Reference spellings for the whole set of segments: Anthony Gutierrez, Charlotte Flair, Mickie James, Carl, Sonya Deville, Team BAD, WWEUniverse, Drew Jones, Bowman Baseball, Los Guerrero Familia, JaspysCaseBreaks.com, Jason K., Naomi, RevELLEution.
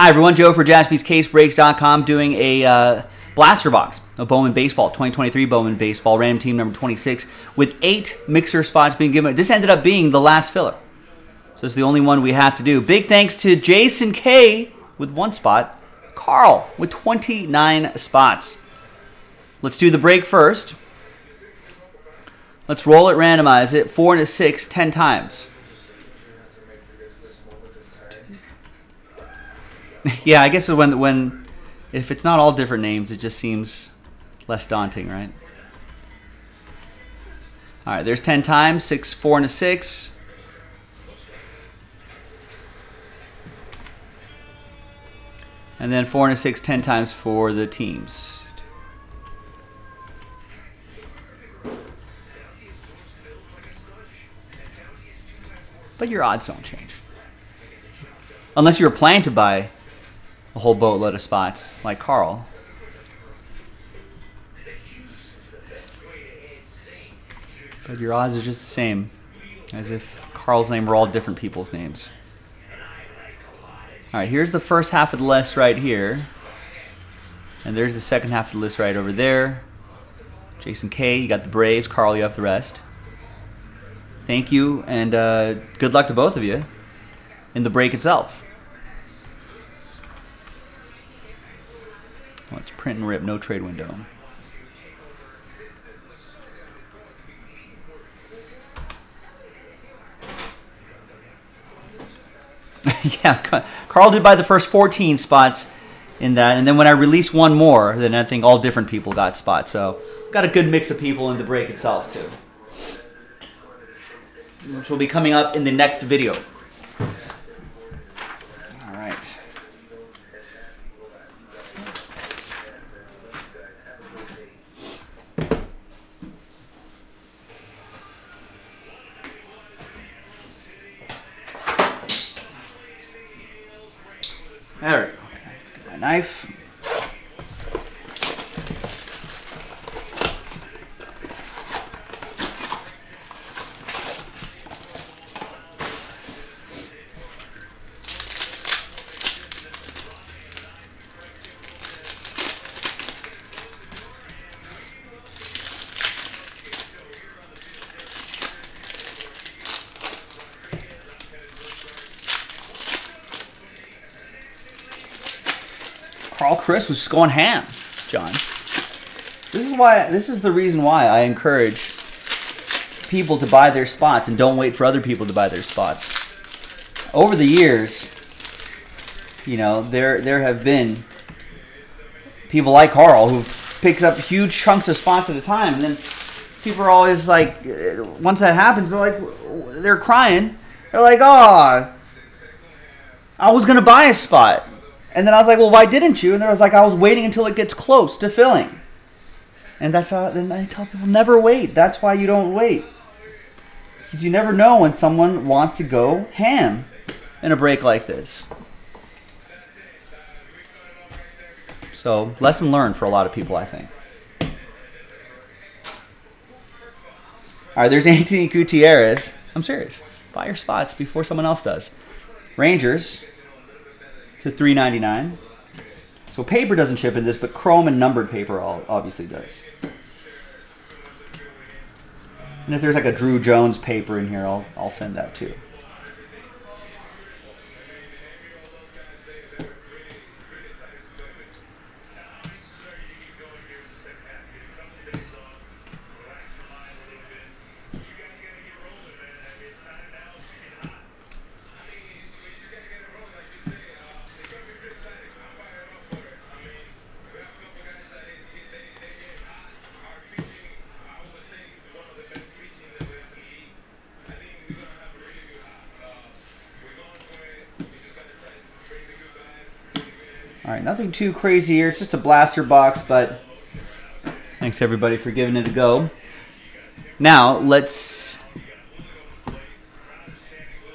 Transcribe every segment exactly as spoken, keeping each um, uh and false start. Hi everyone, Joe for Jaspys Case Breaks dot com doing a uh, blaster box of Bowman Baseball, twenty twenty-three Bowman Baseball, random team number twenty-six, with eight mixer spots being given. This ended up being the last filler, so it's the only one we have to do. Big thanks to Jason K. with one spot, Carl with twenty-nine spots. Let's do the break first. Let's roll it, randomize it, four and a six, ten times. Yeah, I guess when when if it's not all different names, it just seems less daunting, right? All right, there's ten times, six, four, and a six. And then four and a six, ten times for the teams. But your odds don't change. Unless you were planning to buy a whole boatload of spots, like Carl. But your odds are just the same, as if Carl's name were all different people's names. All right, here's the first half of the list right here. And there's the second half of the list right over there. Jason K., you got the Braves. Carl, you have the rest. Thank you, and uh, good luck to both of you in the break itself. Let's print and rip, no trade window. Yeah, Carl did buy the first fourteen spots in that, and then when I released one more, then I think all different people got spots, so got a good mix of people in the break itself too, which will be coming up in the next video. All right. There we go. Get my knife. Carl Chris was just going ham, John. This is why. This is the reason why I encourage people to buy their spots and don't wait for other people to buy their spots. Over the years, you know, there there have been people like Carl who picks up huge chunks of spots at a time, and then people are always like, once that happens, they're like, they're crying. They're like, oh, I was gonna buy a spot. And then I was like, well, why didn't you? And then I was like, I was waiting until it gets close to filling. And that's how, then I tell people, never wait. That's why you don't wait. Because you never know when someone wants to go ham in a break like this. So, lesson learned for a lot of people, I think. All right, there's Anthony Gutierrez. I'm serious. Buy your spots before someone else does. Rangers. To three ninety-nine. So paper doesn't ship in this, but chrome and numbered paper all obviously does. And if there's like a Drew Jones paper in here, I'll I'll send that too. All right, nothing too crazy here. It's just a blaster box, but thanks everybody for giving it a go. Now, let's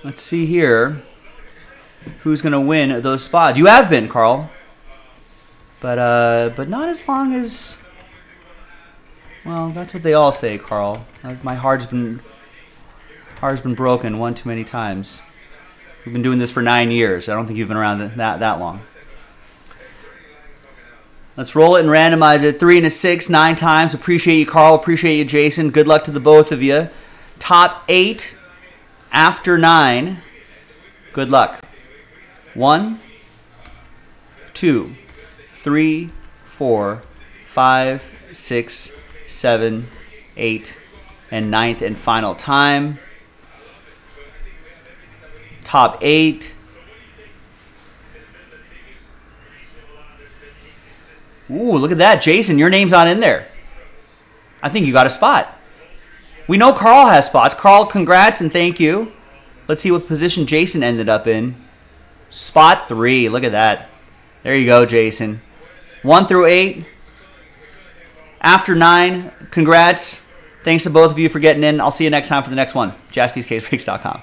let's see here who's going to win those spots. You have been, Carl. But uh but not as long as, well, that's what they all say, Carl. My heart's been heart's been broken one too many times. We've been doing this for nine years. I don't think you've been around that that long. Let's roll it and randomize it. Three and a six, nine times. Appreciate you, Carl. Appreciate you, Jason. Good luck to the both of you. Top eight after nine. Good luck. One, two, three, four, five, six, seven, eight, and ninth and final time. Top eight. Ooh, look at that. Jason, your name's not in there. I think you got a spot. We know Carl has spots. Carl, congrats and thank you. Let's see what position Jason ended up in. Spot three. Look at that. There you go, Jason. One through eight. After nine, congrats. Thanks to both of you for getting in. I'll see you next time for the next one. Jaspys Case Breaks dot com.